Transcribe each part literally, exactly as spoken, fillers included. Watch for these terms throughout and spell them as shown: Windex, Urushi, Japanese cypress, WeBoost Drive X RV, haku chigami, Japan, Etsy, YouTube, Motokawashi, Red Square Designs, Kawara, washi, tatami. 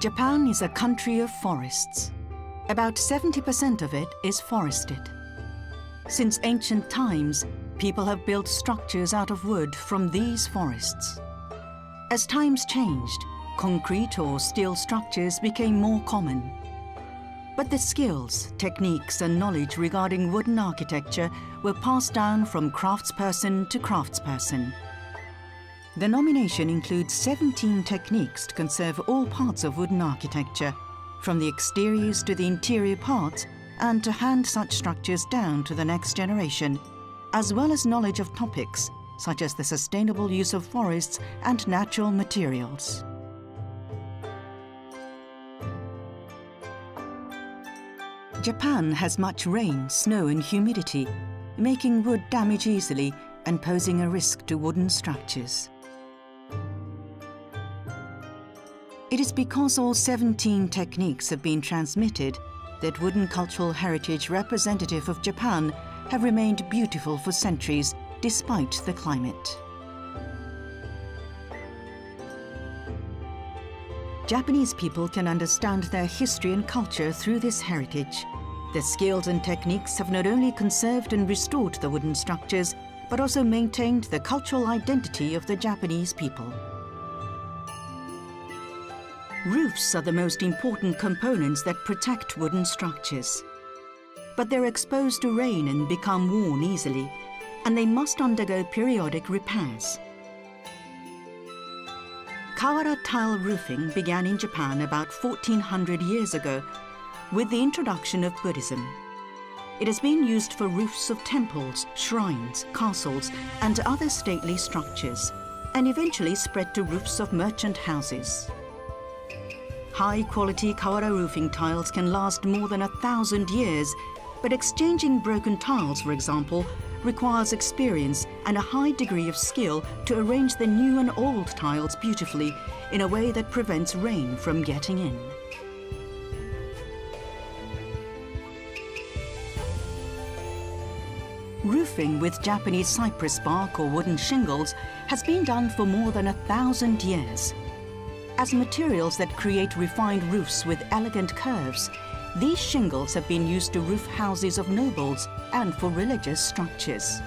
Japan is a country of forests. About seventy percent of it is forested. Since ancient times, people have built structures out of wood from these forests. As times changed, concrete or steel structures became more common. But the skills, techniques, and knowledge regarding wooden architecture were passed down from craftsperson to craftsperson. The nomination includes seventeen techniques to conserve all parts of wooden architecture, from the exteriors to the interior parts, and to hand such structures down to the next generation, as well as knowledge of topics such as the sustainable use of forests and natural materials. Japan has much rain, snow, and humidity, making wood damage easily and posing a risk to wooden structures. It is because all seventeen techniques have been transmitted that wooden cultural heritage representative of Japan have remained beautiful for centuries despite the climate. Japanese people can understand their history and culture through this heritage. Their skills and techniques have not only conserved and restored the wooden structures, but also maintained the cultural identity of the Japanese people. Roofs are the most important components that protect wooden structures. But they're exposed to rain and become worn easily, and they must undergo periodic repairs. Kawara tile roofing began in Japan about fourteen hundred years ago with the introduction of Buddhism. It has been used for roofs of temples, shrines, castles, and other stately structures, and eventually spread to roofs of merchant houses. High-quality Kawara roofing tiles can last more than a thousand years, but exchanging broken tiles, for example, requires experience and a high degree of skill to arrange the new and old tiles beautifully in a way that prevents rain from getting in. Roofing with Japanese cypress bark or wooden shingles has been done for more than a thousand years. As materials that create refined roofs with elegant curves, these shingles have been used to roof houses of nobles and for religious structures.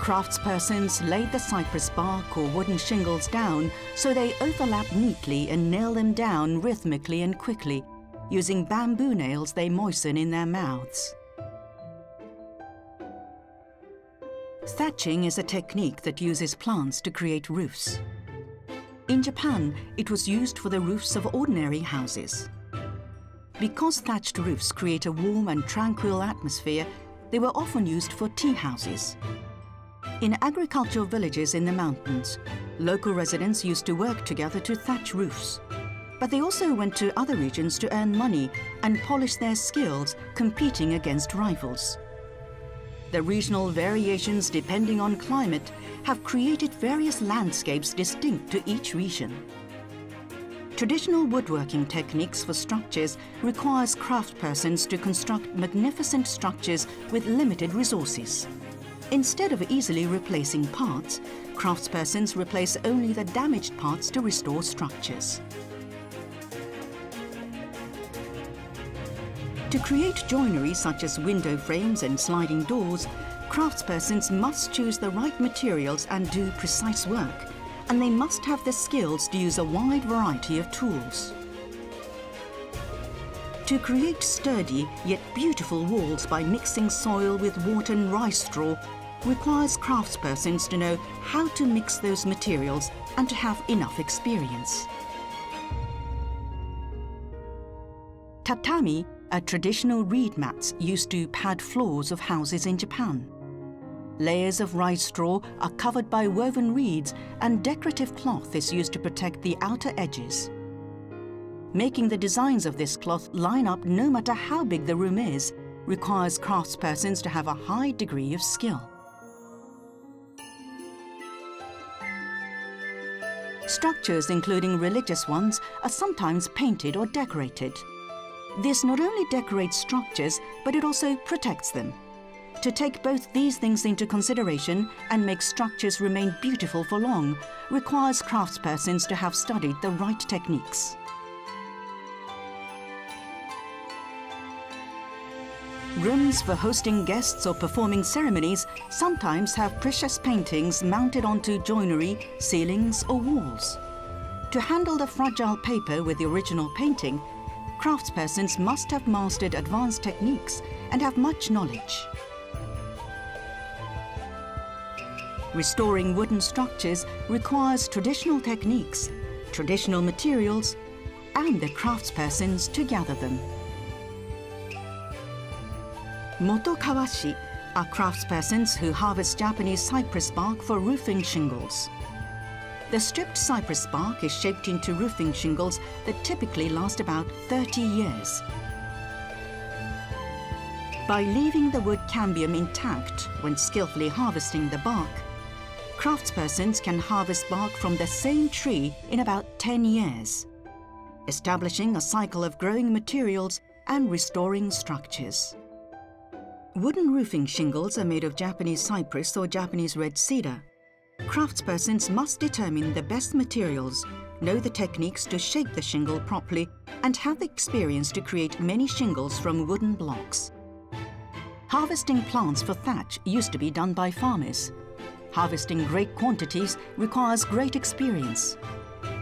Craftspersons laid the cypress bark or wooden shingles down so they overlap neatly and nail them down rhythmically and quickly, using bamboo nails they moisten in their mouths. Thatching is a technique that uses plants to create roofs. In Japan, it was used for the roofs of ordinary houses. Because thatched roofs create a warm and tranquil atmosphere, they were often used for tea houses. In agricultural villages in the mountains, local residents used to work together to thatch roofs. But they also went to other regions to earn money and polish their skills, competing against rivals. The regional variations depending on climate have created various landscapes distinct to each region. Traditional woodworking techniques for structures requires craftspersons to construct magnificent structures with limited resources. Instead of easily replacing parts, craftspersons replace only the damaged parts to restore structures. To create joinery such as window frames and sliding doors, craftspersons must choose the right materials and do precise work, and they must have the skills to use a wide variety of tools. To create sturdy yet beautiful walls by mixing soil with water and rice straw requires craftspersons to know how to mix those materials and to have enough experience. Tatami are traditional reed mats used to pad floors of houses in Japan. Layers of rice straw are covered by woven reeds, and decorative cloth is used to protect the outer edges, making the designs of this cloth line up no matter how big the room is. Requires craftspersons to have a high degree of skill. Structures, including religious ones, are sometimes painted or decorated. This not only decorates structures, but it also protects them. To take both these things into consideration and make structures remain beautiful for long requires craftspersons to have studied the right techniques. Rooms for hosting guests or performing ceremonies sometimes have precious paintings mounted onto joinery, ceilings or walls. To handle the fragile paper with the original painting, craftspersons must have mastered advanced techniques and have much knowledge. Restoring wooden structures requires traditional techniques, traditional materials, and the craftspersons to gather them. Motokawashi are craftspersons who harvest Japanese cypress bark for roofing shingles. The stripped cypress bark is shaped into roofing shingles that typically last about thirty years. By leaving the wood cambium intact when skillfully harvesting the bark, craftspersons can harvest bark from the same tree in about ten years, establishing a cycle of growing materials and restoring structures. Wooden roofing shingles are made of Japanese cypress or Japanese red cedar. Craftspersons must determine the best materials, know the techniques to shape the shingle properly, and have the experience to create many shingles from wooden blocks. Harvesting plants for thatch used to be done by farmers. Harvesting great quantities requires great experience.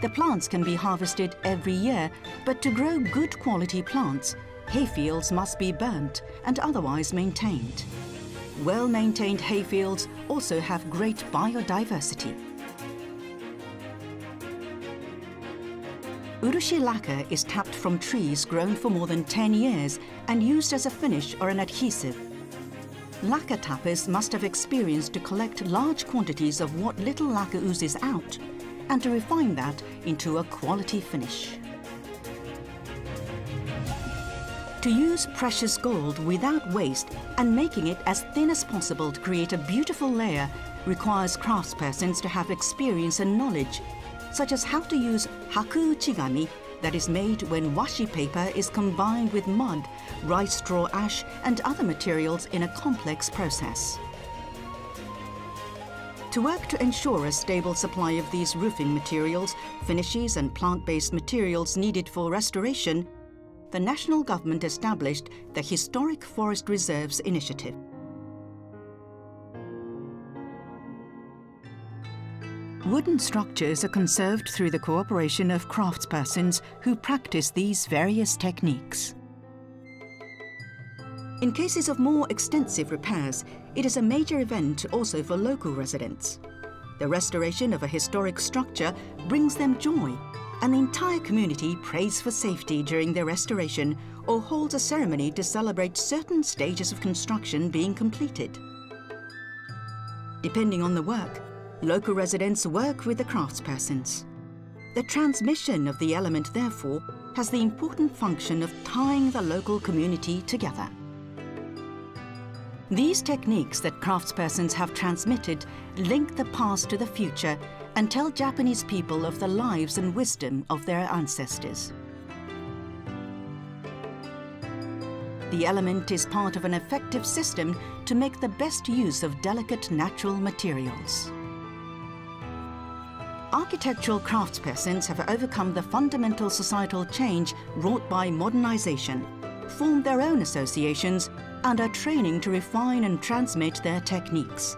The plants can be harvested every year, but to grow good quality plants, hayfields must be burnt and otherwise maintained. Well-maintained hayfields also have great biodiversity. Urushi lacquer is tapped from trees grown for more than ten years and used as a finish or an adhesive. Lacquer tappers must have experience to collect large quantities of what little lacquer oozes out and to refine that into a quality finish. To use precious gold without waste and making it as thin as possible to create a beautiful layer requires craftspersons to have experience and knowledge, such as how to use haku chigami, that is made when washi paper is combined with mud, rice straw ash and other materials in a complex process. To work to ensure a stable supply of these roofing materials, finishes and plant-based materials needed for restoration, the national government established the Historic Forest Reserves Initiative. Wooden structures are conserved through the cooperation of craftspersons who practice these various techniques. In cases of more extensive repairs, it is a major event also for local residents. The restoration of a historic structure brings them joy, and the entire community prays for safety during their restoration or holds a ceremony to celebrate certain stages of construction being completed. Depending on the work, local residents work with the craftspersons. The transmission of the element, therefore, has the important function of tying the local community together. These techniques that craftspersons have transmitted link the past to the future and tell Japanese people of the lives and wisdom of their ancestors. The element is part of an effective system to make the best use of delicate natural materials. Architectural craftspersons have overcome the fundamental societal change wrought by modernization, formed their own associations, and are training to refine and transmit their techniques.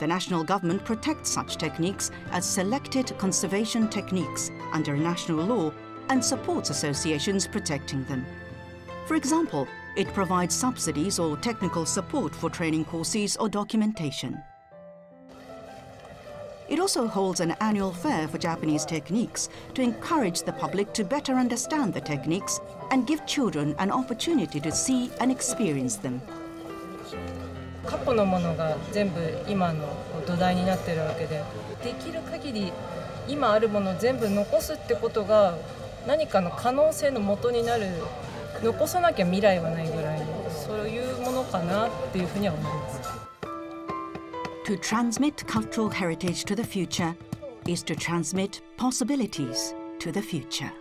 The national government protects such techniques as selected conservation techniques under national law and supports associations protecting them. For example, it provides subsidies or technical support for training courses or documentation. It also holds an annual fair for Japanese techniques to encourage the public to better understand the techniques and give children an opportunity to see and experience them. 過去のものが全部今の土台になってるわけで、できる限り今あるものを全部残すってことが何かの可能性の元になる、残さなきゃ未来はないぐらいのそういうものかなっていうふうには思います。To transmit cultural heritage to the future, is to transmit possibilities to the future.